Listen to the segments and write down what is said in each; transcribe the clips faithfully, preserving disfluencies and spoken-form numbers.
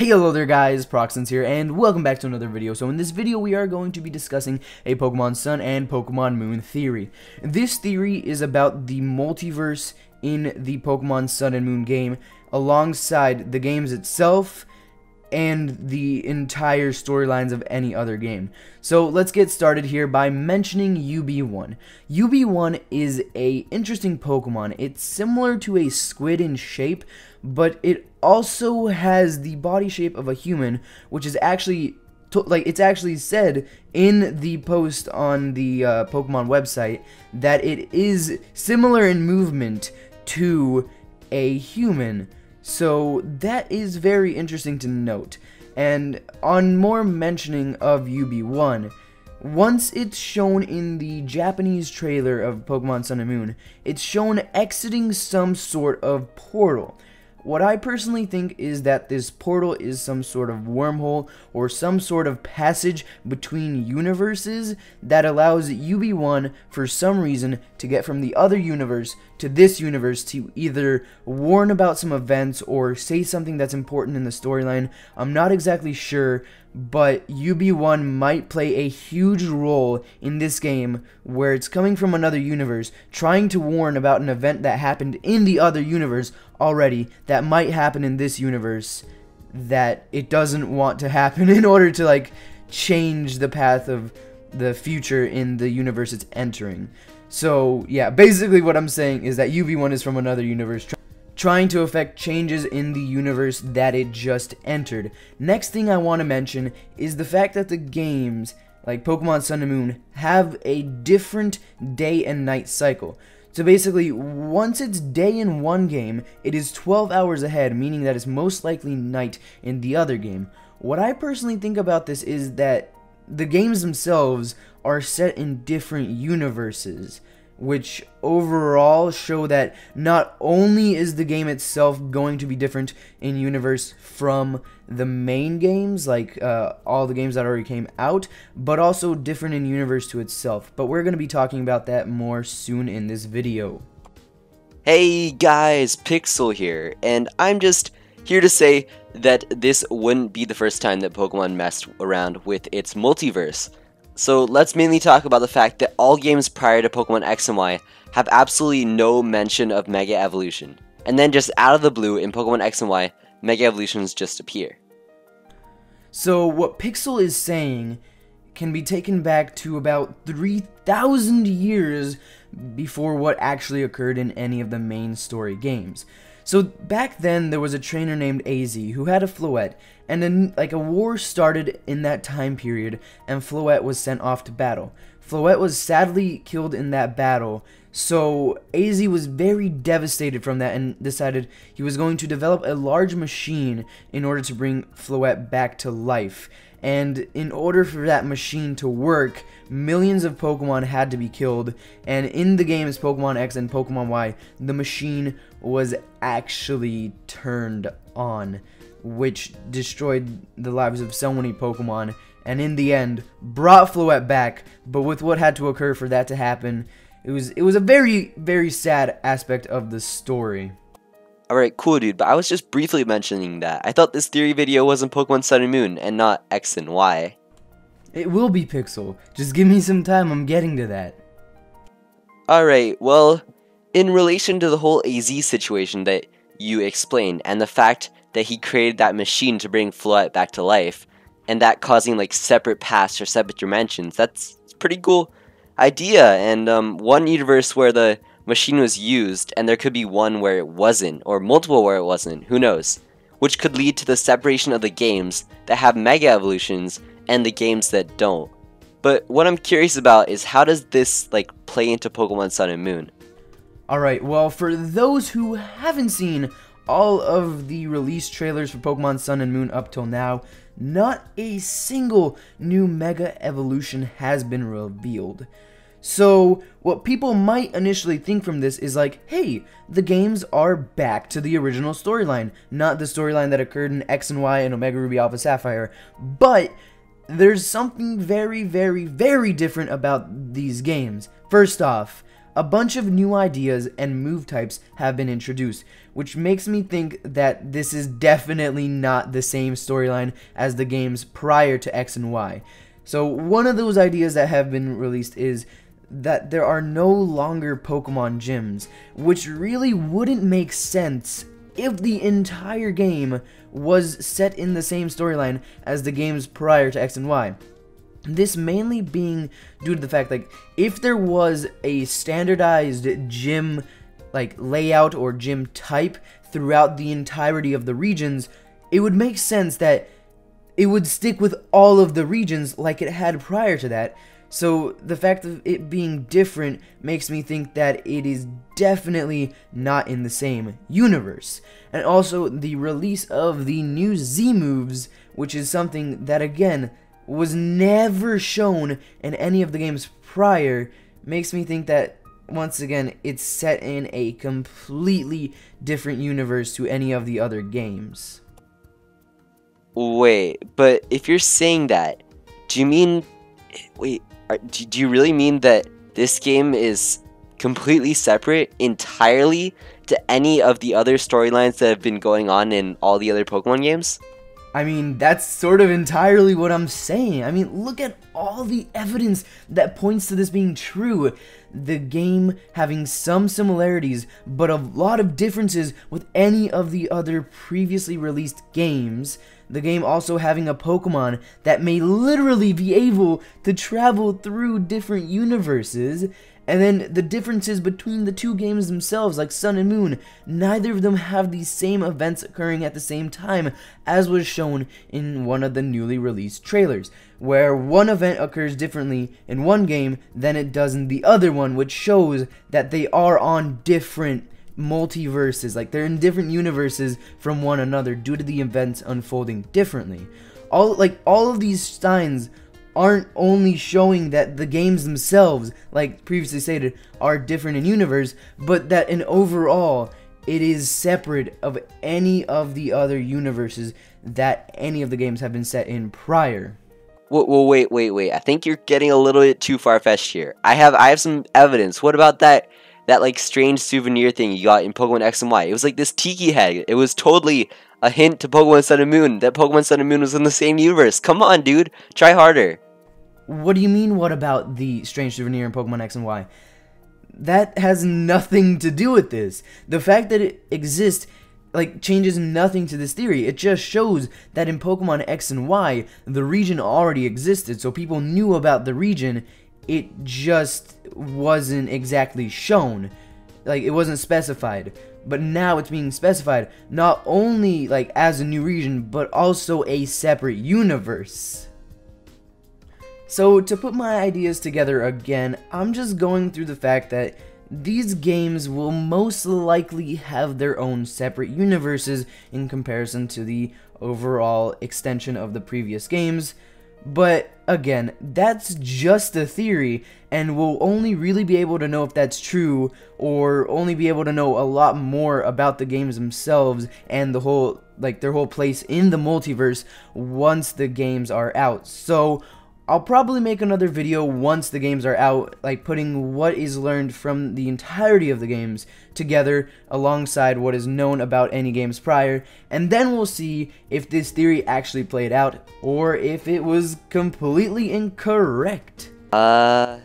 Hey, hello there guys, Proxence here, and welcome back to another video. So in this video, we are going to be discussing a Pokemon Sun and Pokemon Moon theory. This theory is about the multiverse in the Pokemon Sun and Moon game, alongside the games itself, and the entire storylines of any other game. So let's get started here by mentioning U B one. U B one is a interesting Pokemon. It's similar to a squid in shape, but it also has the body shape of a human, which is actually like it's actually said in the post on the uh, Pokemon website that it is similar in movement to a human. So that is very interesting to note. And on more mentioning of U B one, once it's shown in the Japanese trailer of Pokemon Sun and Moon, it's shown exiting some sort of portal. What I personally think is that this portal is some sort of wormhole or some sort of passage between universes that allows U B one for some reason to get from the other universe to this universe to either warn about some events or say something that's important in the storyline. I'm not exactly sure, but U B one might play a huge role in this game where it's coming from another universe trying to warn about an event that happened in the other universe already that might happen in this universe that it doesn't want to happen in order to like change the path of the future in the universe it's entering. So yeah, basically what I'm saying is that U B one is from another universe trying to affect changes in the universe that it just entered. Next thing I want to mention is the fact that the games, like Pokemon Sun and Moon, have a different day and night cycle. So basically, once it's day in one game, it is twelve hours ahead, meaning that it's most likely night in the other game. What I personally think about this is that the games themselves are set in different universes, which overall show that not only is the game itself going to be different in universe from the main games, like uh, all the games that already came out, but also different in universe to itself. But we're going to be talking about that more soon in this video. Hey guys, Pixel here, and I'm just here to say that this wouldn't be the first time that Pokemon messed around with its multiverse. So let's mainly talk about the fact that all games prior to Pokemon X and Y have absolutely no mention of Mega Evolution. And then just out of the blue in Pokemon X and Y, Mega Evolutions just appear. So what Pixel is saying can be taken back to about three thousand years before what actually occurred in any of the main story games. So back then, there was a trainer named A Z who had a Floette, and a, like a war started in that time period, and Floette was sent off to battle. Floette was sadly killed in that battle, so A Z was very devastated from that and decided he was going to develop a large machine in order to bring Floette back to life. And in order for that machine to work, millions of Pokemon had to be killed, and in the games Pokemon X and Pokemon Y, the machine was actually turned on, which destroyed the lives of so many Pokemon, and in the end, brought Floette back, but with what had to occur for that to happen, it was, it was a very, very sad aspect of the story. Alright, cool dude, but I was just briefly mentioning that. I thought this theory video was in Pokemon Sun and Moon, and not X and Y. It will be, Pixel. Just give me some time, I'm getting to that. Alright, well, in relation to the whole A Z situation that you explained, and the fact that he created that machine to bring Floette back to life, and that causing like separate paths or separate dimensions, that's a pretty cool idea, and um, one universe where the machine was used, and there could be one where it wasn't, or multiple where it wasn't, who knows, which could lead to the separation of the games that have Mega Evolutions and the games that don't. But what I'm curious about is how does this like play into Pokemon Sun and Moon? Alright, well, for those who haven't seen all of the release trailers for Pokemon Sun and Moon up till now, not a single new Mega Evolution has been revealed. So, what people might initially think from this is like, hey, the games are back to the original storyline, not the storyline that occurred in X and Y and Omega Ruby Alpha Sapphire, but there's something very, very, very different about these games. First off, A bunch of new ideas and move types have been introduced, which makes me think that this is definitely not the same storyline as the games prior to X and Y. So one of those ideas that have been released is that there are no longer Pokemon gyms, which really wouldn't make sense if the entire game was set in the same storyline as the games prior to X and Y. This mainly being due to the fact, like, if there was a standardized gym, like, layout or gym type throughout the entirety of the regions, it would make sense that it would stick with all of the regions like it had prior to that. So the fact of it being different makes me think that it is definitely not in the same universe. And also the release of the new Z moves, which is something that, again, was never shown in any of the games prior, makes me think that, once again, it's set in a completely different universe to any of the other games. Wait, but if you're saying that, do you mean... Wait... Do you really mean that this game is completely separate entirely to any of the other storylines that have been going on in all the other Pokemon games? I mean, that's sort of entirely what I'm saying. I mean, look at all the evidence that points to this being true. The game having some similarities, but a lot of differences with any of the other previously released games. The game also having a Pokemon that may literally be able to travel through different universes. And then the differences between the two games themselves, like Sun and Moon, neither of them have the same events occurring at the same time, as was shown in one of the newly released trailers, where one event occurs differently in one game than it does in the other one, which shows that they are on different multiverses, like they're in different universes from one another due to the events unfolding differently. All, like, all of these signs aren't only showing that the games themselves, like previously stated, are different in universe, but that in overall, it is separate of any of the other universes that any of the games have been set in prior. Well, well wait, wait, wait. I think you're getting a little bit too far-fetched here. I have, I have some evidence. What about that, that like strange souvenir thing you got in Pokemon X and Y? It was like this tiki head. It was totally a hint to Pokemon Sun and Moon, that Pokemon Sun and Moon was in the same universe. Come on, dude. Try harder. What do you mean, what about the strange souvenir in Pokemon X and Y? That has nothing to do with this. The fact that it exists, like, changes nothing to this theory. It just shows that in Pokemon X and Y, the region already existed, so people knew about the region. It just wasn't exactly shown. Like, it wasn't specified. But now it's being specified, not only, like, as a new region, but also a separate universe. So, to put my ideas together again, I'm just going through the fact that these games will most likely have their own separate universes in comparison to the overall extension of the previous games. But, again, that's just a theory, and we'll only really be able to know if that's true, or only be able to know a lot more about the games themselves and the whole, like, their whole place in the multiverse once the games are out. So, I'll probably make another video once the games are out, like, putting what is learned from the entirety of the games together alongside what is known about any games prior, and then we'll see if this theory actually played out, or if it was completely incorrect. Uh,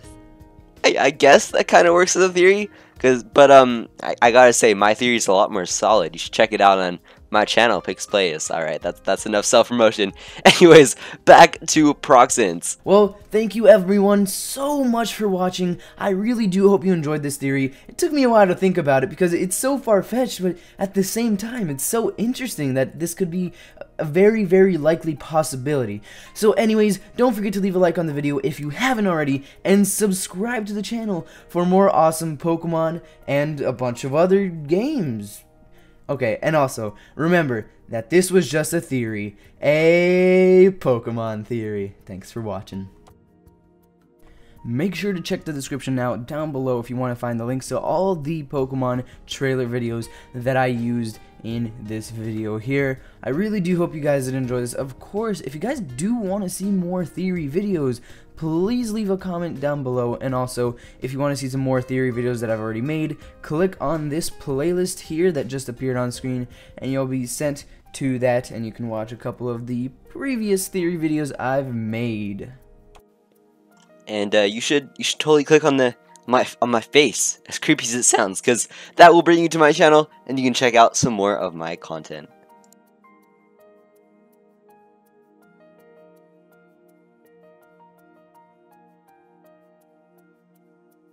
I, I guess that kind of works as a theory, cause, but um, I, I gotta say, my theory is a lot more solid. You should check it out on my channel, Pix Plays. Alright, that's, that's enough self-promotion. Anyways, back to Proxence. Well, thank you everyone so much for watching. I really do hope you enjoyed this theory. It took me a while to think about it because it's so far-fetched, but at the same time, it's so interesting that this could be a very, very likely possibility. So anyways, don't forget to leave a like on the video if you haven't already, and subscribe to the channel for more awesome Pokemon and a bunch of other games. Okay, and also, remember that this was just a theory, a Pokemon theory. Thanks for watching. Make sure to check the description now down below if you want to find the links to all the Pokemon trailer videos that I used in this video here. I really do hope you guys did enjoy this. Of course, if you guys do want to see more theory videos, please leave a comment down below. And also, if you want to see some more theory videos that I've already made, click on this playlist here that just appeared on screen, and you'll be sent to that, and you can watch a couple of the previous theory videos I've made. And uh, you should you should totally click on the my on my face, as creepy as it sounds, because that will bring you to my channel, and you can check out some more of my content.